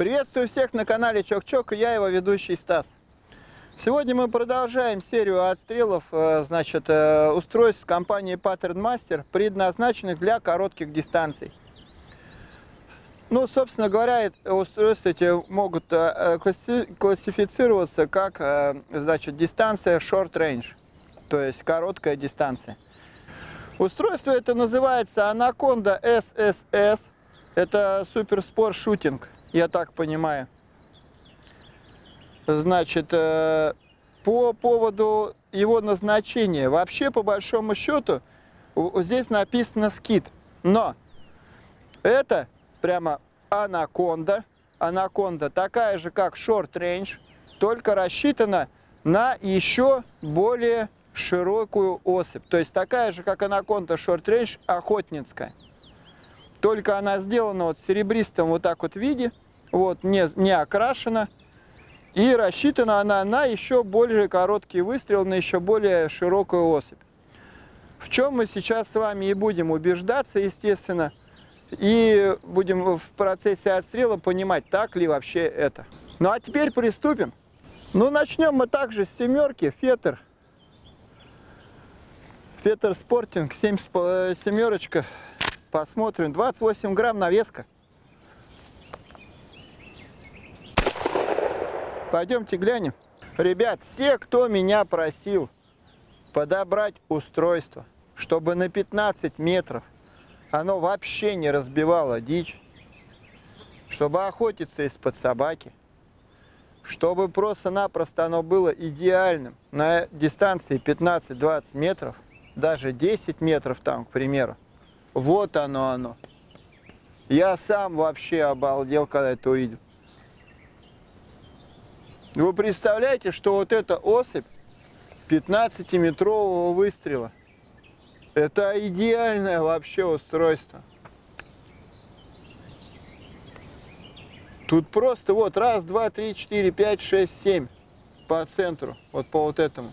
Приветствую всех на канале Choke Choke, я его ведущий Стас. Сегодня мы продолжаем серию отстрелов устройств компании Patternmaster, предназначенных для коротких дистанций. Ну, собственно говоря, устройства эти могут классифицироваться как, дистанция short range, то есть короткая дистанция. Устройство это называется anaconda sss, это суперспорт шутинг, я так понимаю. По поводу его назначения, вообще по большому счету здесь написано скид, но это прямо анаконда, такая же как short range, только рассчитана на еще более широкую осыпь, то есть такая же как анаконда short range охотницкая, только она сделана вот в серебристом вот так вот виде, вот не окрашена. И рассчитана она на еще более короткий выстрел, на еще более широкую осыпь. В чем мы сейчас с вами и будем убеждаться, естественно, и будем в процессе отстрела понимать, так ли вообще это. Ну а теперь приступим. Ну начнем мы также с семерки, фетер спортинг, семерочка, посмотрим, 28 грамм навеска. Пойдемте глянем. Ребят, все, кто меня просил подобрать устройство, чтобы на 15 метров оно вообще не разбивало дичь, чтобы охотиться из-под собаки, чтобы просто-напросто оно было идеальным на дистанции 15-20 метров, даже 10 метров там, к примеру. Вот оно. Я сам вообще обалдел, когда это увидел. Вы представляете, что вот эта осыпь 15-метрового выстрела, это идеальное вообще устройство. Тут просто вот раз, два, три, четыре, пять, шесть, семь по центру, вот по вот этому.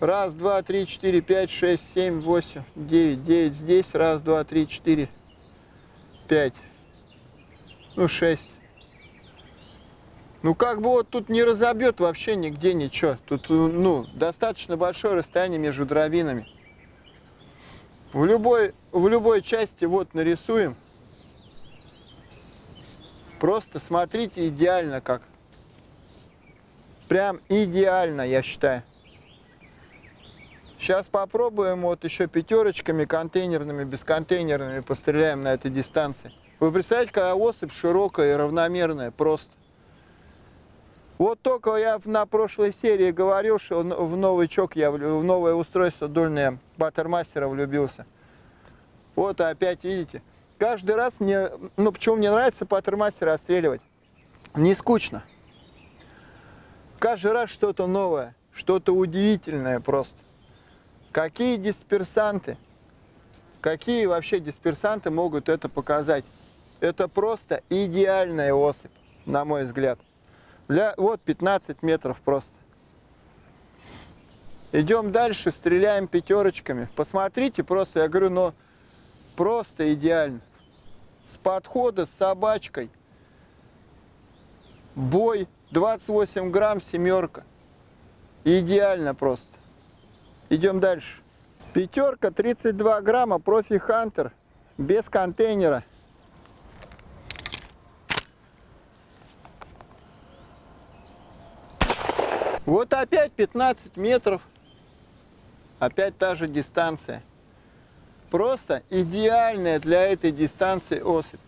Раз, два, три, четыре, пять, шесть, семь, восемь, девять, девять здесь, раз, два, три, четыре, пять, ну шесть. Ну как бы вот тут не разобьет вообще нигде ничего. Тут достаточно большое расстояние между дровинами. В любой части вот нарисуем. Просто смотрите идеально как. Прям идеально, я считаю. Сейчас попробуем вот еще пятерочками контейнерными, бесконтейнерными постреляем на этой дистанции. Вы представляете, какая осыпь широкая и равномерная просто. Вот только я на прошлой серии говорил, что в новое устройство дульное Patternmaster влюбился. Вот опять видите. Каждый раз мне, почему мне нравится Patternmaster отстреливать? Не скучно. Каждый раз что-то новое, что-то удивительное просто. Какие дисперсанты? Какие вообще дисперсанты могут это показать? Это просто идеальная осыпь, на мой взгляд. Вот 15 метров просто. Идем дальше, стреляем пятерочками. Посмотрите просто, я говорю, просто идеально. С подхода, с собачкой. Бой, 28 грамм, семерка. Идеально просто. Идем дальше. Пятерка, 32 грамма, профи хантер, без контейнера. Вот опять 15 метров, опять та же дистанция. Просто идеальная для этой дистанции осыпь.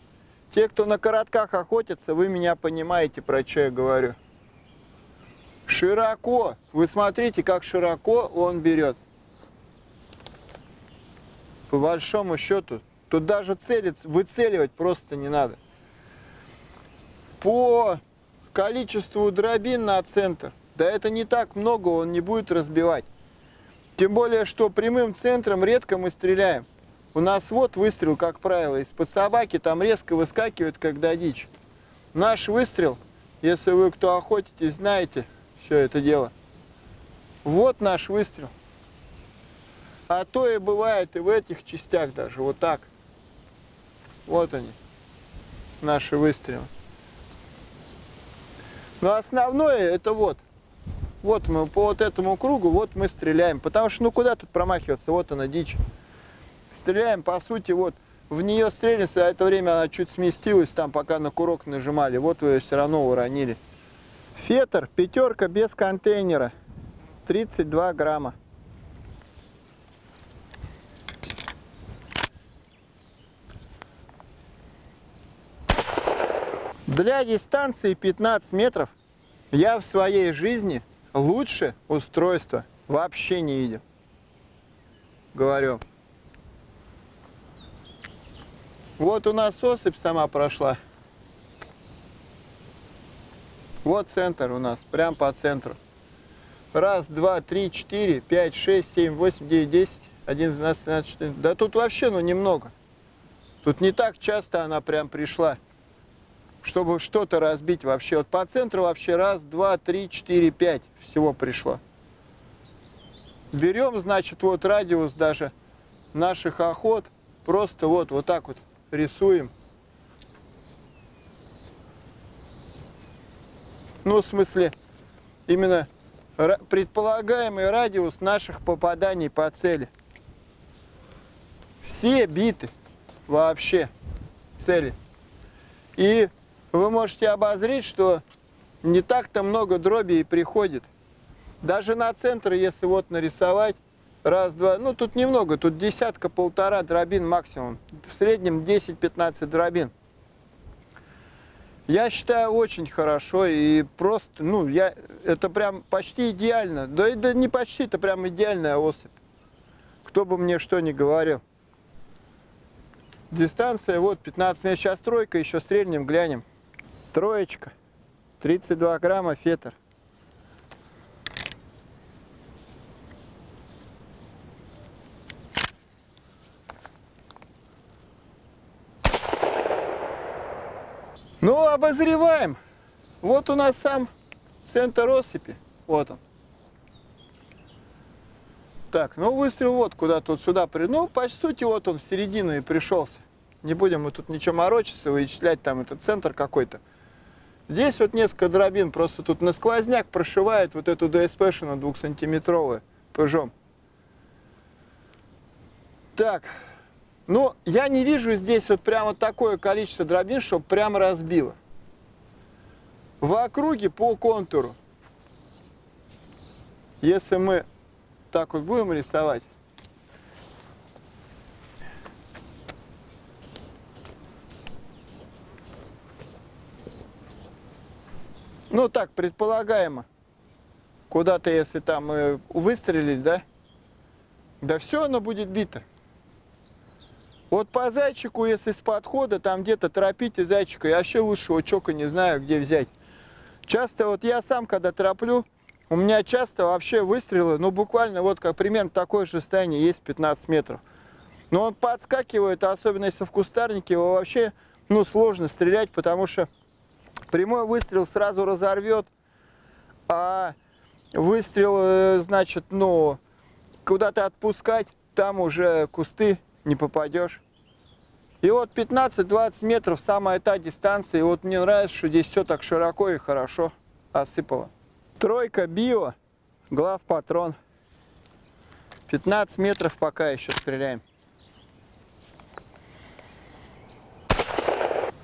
Те, кто на коротках охотятся, вы меня понимаете, про что я говорю. Широко, вы смотрите, как широко он берет. По большому счету, тут даже выцеливать просто не надо. По количеству дробин на центр. Да это не так много, он не будет разбивать. Тем более, что прямым центром редко мы стреляем. У нас вот выстрел, как правило, из-под собаки, там резко выскакивает, когда дичь. Наш выстрел, если вы кто охотитесь, знаете все это дело. Вот наш выстрел. А то и бывает и в этих частях даже, вот так. Вот они, наши выстрелы. Но основное это вот. Вот мы по вот этому кругу, вот мы стреляем. Потому что ну куда тут промахиваться, вот она дичь. Стреляем по сути вот. В нее стрельнулся, а это время она чуть сместилась там, пока на курок нажимали. Вот вы ее все равно уронили. Фетр, пятерка без контейнера. 32 грамма. Для дистанции 15 метров я в своей жизни лучше устройство вообще не видел. Говорю. Вот у нас осыпь сама прошла. Вот центр у нас, прям по центру. 1, 2, 3, 4, 5, 6, 7, 8, 9, 10, 11, 12, 13, 14. Да тут вообще, ну, немного. Тут не так часто она прям пришла, чтобы что-то разбить вообще. Вот по центру вообще 1, 2, 3, 4, 5 всего пришло. Берем, значит, вот радиус даже наших охот. Просто вот, вот так вот. Рисуем. Ну, в смысле, именно предполагаемый радиус наших попаданий по цели. Все биты вообще цели. И вы можете обозреть, что не так-то много дробей приходит. Даже на центр, если вот нарисовать, раз, два, ну тут немного, тут десятка, полтора дробин максимум. В среднем 10-15 дробин. Я считаю, очень хорошо и просто, ну, это прям почти идеально. Да это не почти, это прям идеальная осыпь. Кто бы мне что ни говорил. Дистанция, вот, 15 метров, сейчас тройка, еще стрельнем, глянем. Троечка, 32 грамма, фетр. Ну, обозреваем. Вот у нас сам центр осыпи. Вот он. Так, ну выстрел вот куда-то вот сюда. Ну, по сути, вот он в середину и пришелся. Не будем мы тут ничего морочиться, вычислять там этот центр какой-то. Здесь вот несколько дробин. Просто тут на сквозняк прошивает вот эту ДСПшину 2-сантиметровую пыжом. Так. Но я не вижу здесь вот прямо такое количество дробин, чтобы прям разбило. В округе по контуру, если мы так вот будем рисовать, ну так, предполагаемо, куда-то если там выстрелить, да, да все оно будет бито. Вот по зайчику, если с подхода, там где-то торопите зайчика, я вообще лучшего чока не знаю, где взять. Часто вот я сам, когда тороплю, у меня часто вообще выстрелы, ну буквально вот как примерно такое же состояние есть 15 метров. Но он подскакивает, особенно если в кустарнике, его вообще, ну, сложно стрелять, потому что прямой выстрел сразу разорвет, а выстрел, значит, ну, куда-то отпускать, там уже кусты. Не попадешь. И вот 15-20 метров самая та дистанция. И вот мне нравится, что здесь все так широко и хорошо осыпало. Тройка био, главпатрон. 15 метров пока еще стреляем.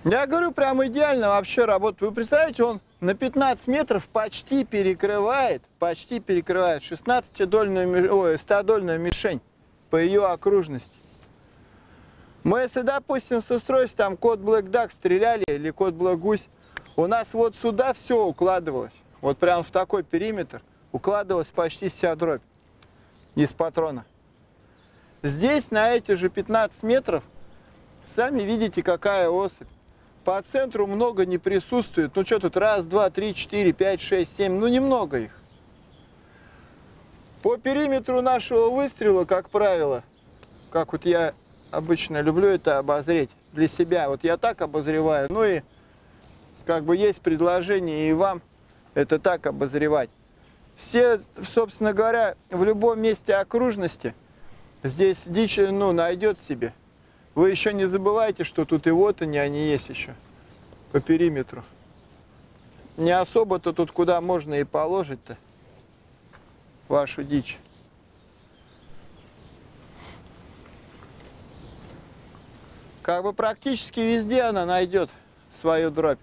Я говорю, прям идеально вообще работает. Вы представляете, он на 15 метров почти перекрывает 100-дольную мишень по ее окружности. Мы, если, допустим, с устройств, там, кот Black Duck стреляли или кот Black Goose, у нас вот сюда все укладывалось, вот прям в такой периметр, укладывалась почти вся дробь из патрона. Здесь, на эти же 15 метров, сами видите, какая осыпь. По центру много не присутствует, ну что тут, 1, 2, 3, 4, 5, 6, 7, ну немного их. По периметру нашего выстрела, как правило, как вот я... Обычно люблю это обозреть для себя. Вот я так обозреваю. Ну и как бы есть предложение и вам это так обозревать. Все, собственно говоря, в любом месте окружности здесь дичь, ну, найдет себе. Вы еще не забывайте, что тут и вот они есть еще по периметру. не особо-то тут куда можно и положить-то вашу дичь. Как бы практически везде она найдет свою дробь.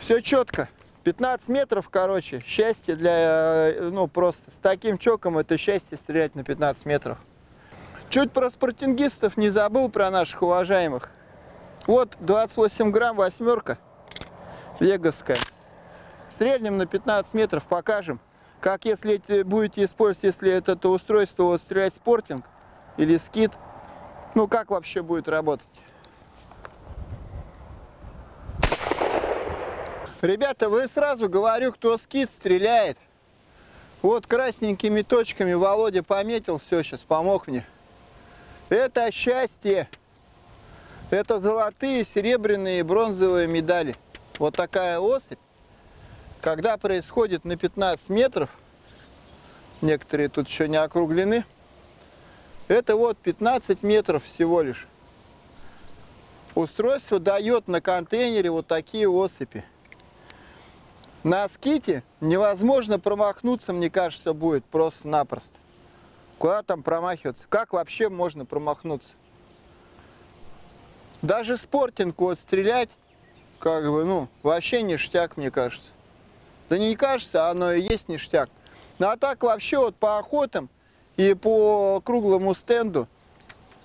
Все четко. 15 метров, короче, счастье для, ну, просто с таким чоком это счастье стрелять на 15 метров. Чуть про спортингистов не забыл, про наших уважаемых. Вот 28 грамм восьмерка веговская. Стрельнем на 15 метров, покажем, как если будете использовать, если это устройство, вот, стрелять спортинг или скид, ну как вообще будет работать. Ребята, вы сразу говорю, кто скид стреляет. Вот красненькими точками Володя пометил, все, сейчас помог мне. Это счастье. Это золотые, серебряные и бронзовые медали. Вот такая осыпь, когда происходит на 15 метров, некоторые тут еще не округлены, это вот 15 метров всего лишь. Устройство дает на контейнере вот такие осыпи. На ските невозможно промахнуться, мне кажется, будет просто-напросто. Куда там промахиваться? Как вообще можно промахнуться? Даже спортинг вот стрелять, как бы, ну, вообще ништяк, мне кажется. Да не кажется, оно и есть ништяк. Ну а так вообще вот по охотам и по круглому стенду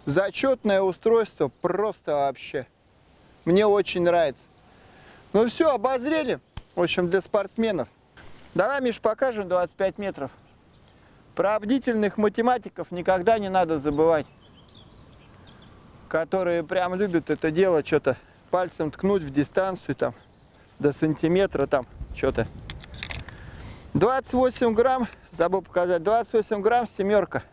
зачетное устройство просто вообще. Мне очень нравится. Ну все, обозрели. В общем, для спортсменов. Давай, Миш, покажем 25 метров. Про бдительных математиков никогда не надо забывать. Которые прям любят это дело, что-то пальцем ткнуть в дистанцию, там, до сантиметра, там, что-то. 28 грамм, забыл показать, 28 грамм семерка.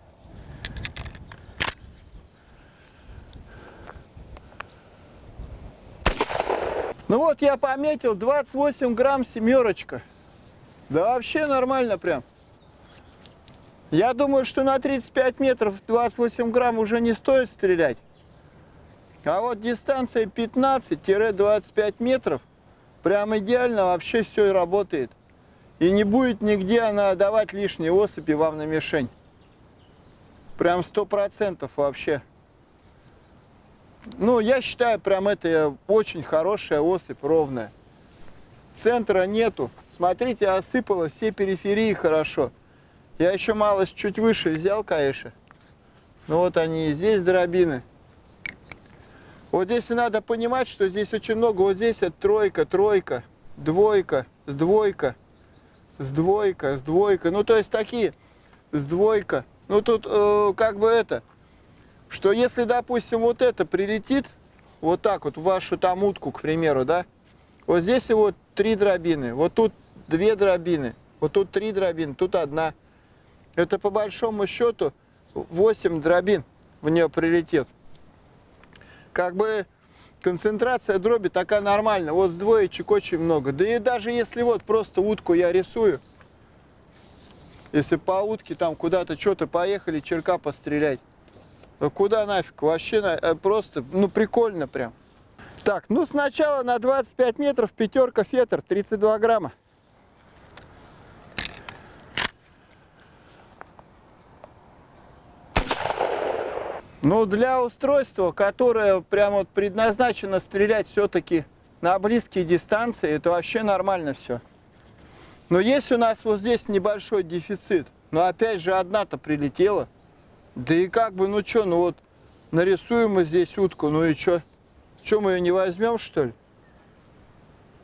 Ну вот я пометил 28 грамм семерочка. Да вообще нормально прям. Я думаю, что на 35 метров 28 грамм уже не стоит стрелять. А вот дистанция 15-25 метров прям идеально вообще все и работает. И не будет нигде она давать лишние осыпи вам на мишень. Прям 100% вообще. Ну, я считаю, прям это очень хорошая осыпь, ровная. Центра нету. Смотрите, осыпало все периферии хорошо. Я еще малость чуть выше взял, конечно. Ну, вот они и здесь дробины. Вот здесь надо понимать, что здесь очень много. Вот здесь это тройка, тройка, двойка, с двойка, с двойка, с двойка. Ну, то есть такие, с двойка. Ну, тут как бы это... Что если, допустим, вот это прилетит, вот так вот, в вашу там утку, к примеру, да, вот здесь вот 3 дробины, вот тут 2 дробины, вот тут 3 дробины, тут одна. Это по большому счету 8 дробин в нее прилетит. Как бы концентрация дроби такая нормальная, вот с двоечек очень много. Да и даже если вот просто утку я рисую, если по утке там куда-то что-то поехали, черка пострелять. Куда нафиг? Вообще просто, ну, прикольно прям. Так, ну сначала на 25 метров пятерка фетр, 32 грамма. Ну, для устройства, которое прям вот предназначено стрелять все-таки на близкие дистанции, это вообще нормально все. Но есть у нас вот здесь небольшой дефицит. Но опять же, одна-то прилетела. Да и как бы, ну что, ну вот нарисуем мы здесь утку, ну и что? Что, мы ее не возьмем, что ли?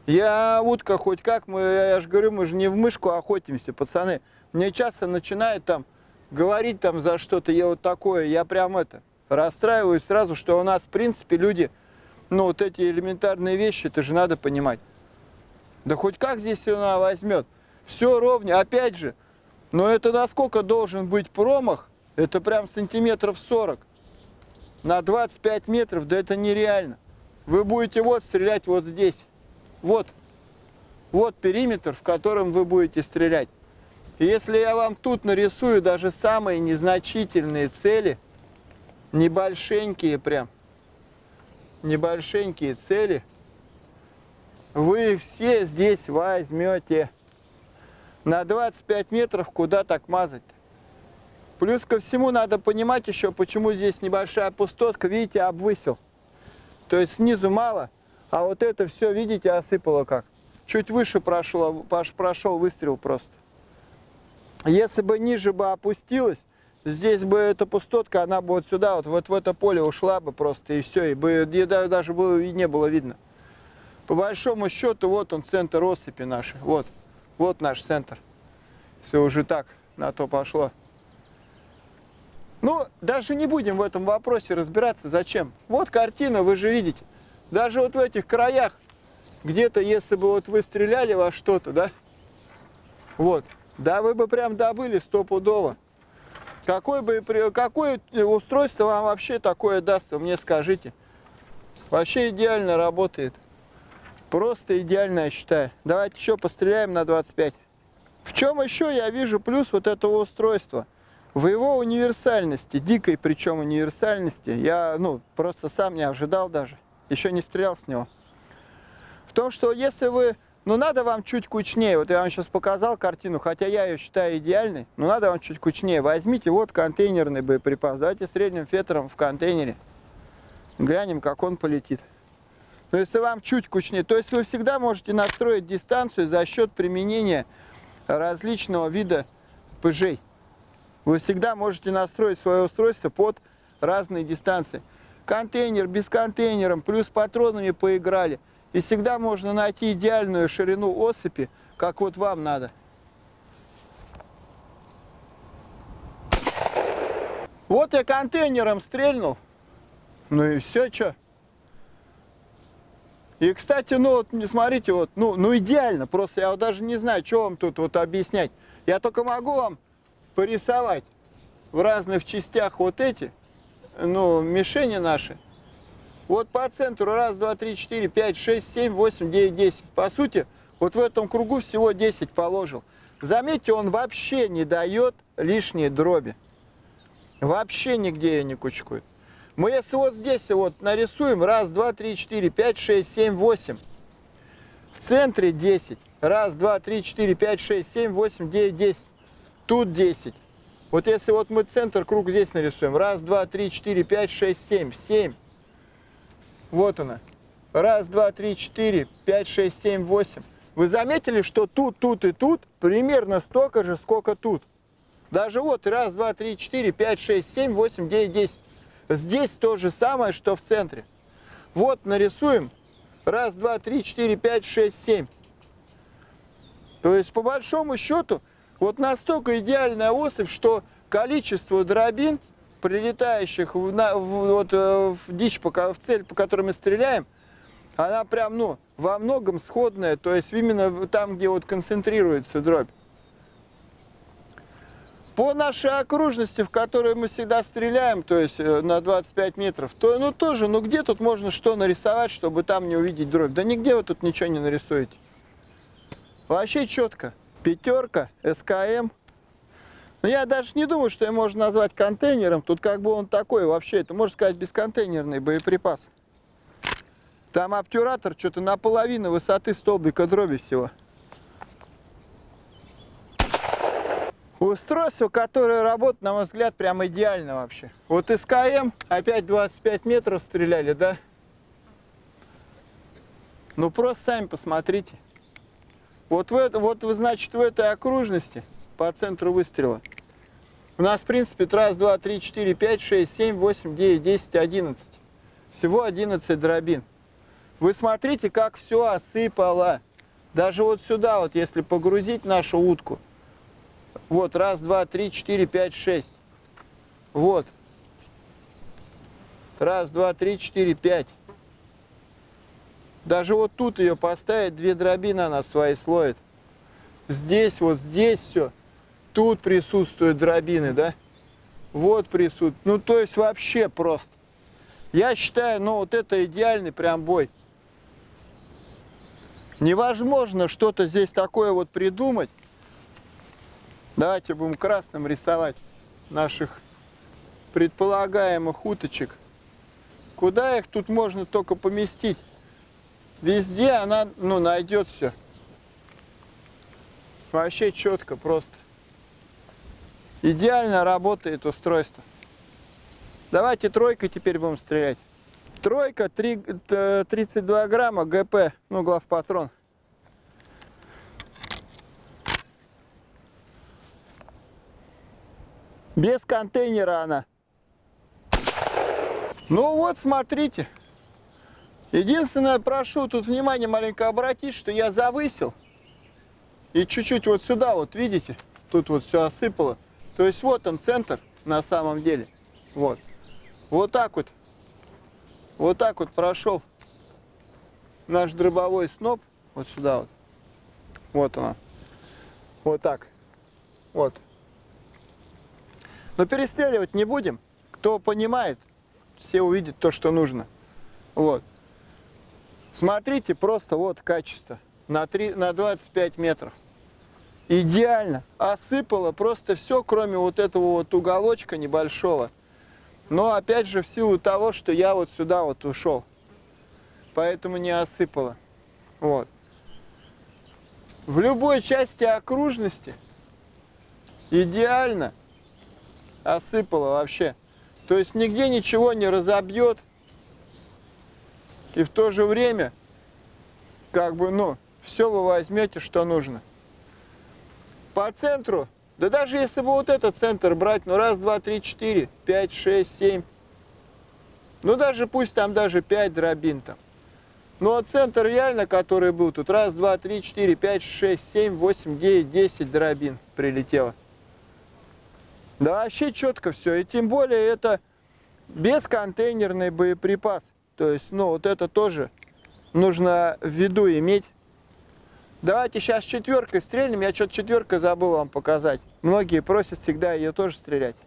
Я утка хоть как, я же говорю, мы же не в мышку охотимся, пацаны. Мне часто начинают там говорить там за что-то, я вот такое, я прям это, расстраиваюсь сразу, что у нас в принципе люди, ну вот эти элементарные вещи, это же надо понимать. Да хоть как здесь она возьмет? Все ровно, опять же, но это насколько должен быть промах? Это прям сантиметров 40 на 25 метров, да это нереально. Вы будете вот стрелять вот здесь. Вот. Вот периметр, в котором вы будете стрелять. И если я вам тут нарисую даже самые незначительные цели, небольшенькие прям, небольшенькие цели, вы все здесь возьмете. На 25 метров куда так мазать-то? Плюс ко всему надо понимать еще, почему здесь небольшая пустотка, видите, обвысил. То есть снизу мало, а вот это все, видите, осыпало как. Чуть выше прошел выстрел просто. Если бы ниже бы опустилось, здесь бы эта пустотка, она бы вот сюда, вот в это поле ушла бы просто, и все, и бы, и даже бы и не было видно. По большому счету, вот он, центр россыпи нашей, вот наш центр. Все уже так, на то пошло. Ну, даже не будем в этом вопросе разбираться, зачем. Вот картина, вы же видите. Даже вот в этих краях, где-то, если бы вот вы стреляли во что-то, да, вот, да вы бы прям добыли стопудово. Какое устройство вам вообще такое даст, вы мне скажите. Вообще идеально работает. Просто идеально, я считаю. Давайте еще постреляем на 25. В чем еще я вижу плюс вот этого устройства? В его универсальности, дикой причем универсальности, я просто сам не ожидал даже, еще не стрелял с него. В том, что если вы, надо вам чуть кучнее, вот я вам сейчас показал картину, хотя я ее считаю идеальной, но надо вам чуть кучнее, возьмите вот контейнерный боеприпас, давайте средним фетром в контейнере, глянем, как он полетит. То есть вам чуть кучнее, то есть вы всегда можете настроить дистанцию за счет применения различного вида пыжей. Вы всегда можете настроить свое устройство под разные дистанции. Контейнер, без контейнера, плюс патронами поиграли. И всегда можно найти идеальную ширину осыпи, как вот вам надо. Вот я контейнером стрельнул. Ну и все, что. И, кстати, смотрите, идеально. Просто я даже не знаю, что вам тут объяснять. Я только могу вам порисовать в разных частях вот эти, мишени наши. Вот по центру раз, два, три, четыре, пять, шесть, семь, восемь, девять, десять. По сути, вот в этом кругу всего 10 положил. Заметьте, он вообще не дает лишней дроби. Вообще нигде ее не кучкует. Мы если вот здесь вот нарисуем раз, два, три, четыре, пять, шесть, семь, восемь. В центре 10. Раз, два, три, четыре, пять, шесть, семь, восемь, девять, 10. Тут 10. Вот если вот мы центр, круг здесь нарисуем. Раз, два, три, четыре, пять, шесть, семь. 7. Вот она. Раз, два, три, четыре, пять, шесть, семь, 8. Вы заметили, что тут и тут примерно столько же, сколько тут. Даже вот раз, два, три, четыре, пять, шесть, семь, 8, 9, 10. Здесь то же самое, что в центре. Вот нарисуем. Раз, два, три, четыре, пять, шесть, 7. То есть по большому счету вот настолько идеальная осыпь, что количество дробин, прилетающих в цель, по которой мы стреляем, она прям, во многом сходная, то есть именно там, где концентрируется дробь. По нашей окружности, в которой мы всегда стреляем, то есть на 25 метров, то, где тут можно что нарисовать, чтобы там не увидеть дробь? Да нигде вы тут ничего не нарисуете. Вообще четко. Пятерка, СКМ. Но я даже не думаю, что ее можно назвать контейнером. Тут как бы он такой вообще. Это, можно сказать, бесконтейнерный боеприпас. Там обтюратор что-то наполовину высоты столбика дроби всего. Устройство, которое работает, на мой взгляд, прям идеально вообще. Вот СКМ, опять 25 метров стреляли, да? Просто сами посмотрите. В этой окружности по центру выстрела у нас, в принципе, раз, два, три, четыре, пять, шесть, семь, восемь, девять, 10, 11. Всего 11 дробин. Вы смотрите, как все осыпало. Даже вот сюда, если погрузить нашу утку. Вот, раз, два, три, четыре, пять, 6. Вот. Раз, два, три, четыре, 5. Даже вот тут ее поставить, 2 дробины она свои слоит. Здесь, здесь все. Тут присутствуют дробины, да? Вот присутствуют. То есть вообще просто. Я считаю, это идеальный прям бой. Невозможно что-то здесь такое придумать. Давайте будем красным рисовать наших предполагаемых уточек. Куда их тут можно только поместить? Везде она, ну, найдет все. Вообще четко, просто. Идеально работает устройство. Давайте тройкой теперь будем стрелять. Тройка, 32 грамма ГП, ну, главпатрон. Без контейнера она. Ну вот, смотрите. Единственное, прошу тут внимание маленько обратить, что я завысил. И чуть-чуть вот сюда, вот видите, тут вот все осыпало. То есть вот он центр на самом деле. Вот. Вот так вот. Вот так вот прошел наш дробовой сноп. Вот сюда вот. Вот она. Вот так. Вот. Но перестреливать не будем. Кто понимает, все увидят то, что нужно. Вот. Смотрите, просто вот качество. На 25 метров. Идеально. Осыпало просто все, кроме вот этого вот уголочка небольшого. Но опять же в силу того, что я вот сюда вот ушел. Поэтому не осыпало. Вот. В любой части окружности идеально осыпало вообще. То есть нигде ничего не разобьет. И в то же время, как бы, ну, все вы возьмете, что нужно. По центру, да даже если бы вот этот центр брать, ну, раз, два, три, четыре, пять, шесть, семь. Ну, даже пусть там даже 5 дробин там. Но центр реально, который был тут, раз, два, три, четыре, пять, шесть, семь, восемь, девять, 10 дробин прилетело. Да вообще четко все. И тем более это бесконтейнерный боеприпас. То есть, ну, вот это тоже нужно в виду иметь. Давайте сейчас четверкой стрельнем. Я что-то четверкой забыл вам показать. Многие просят всегда ее тоже стрелять.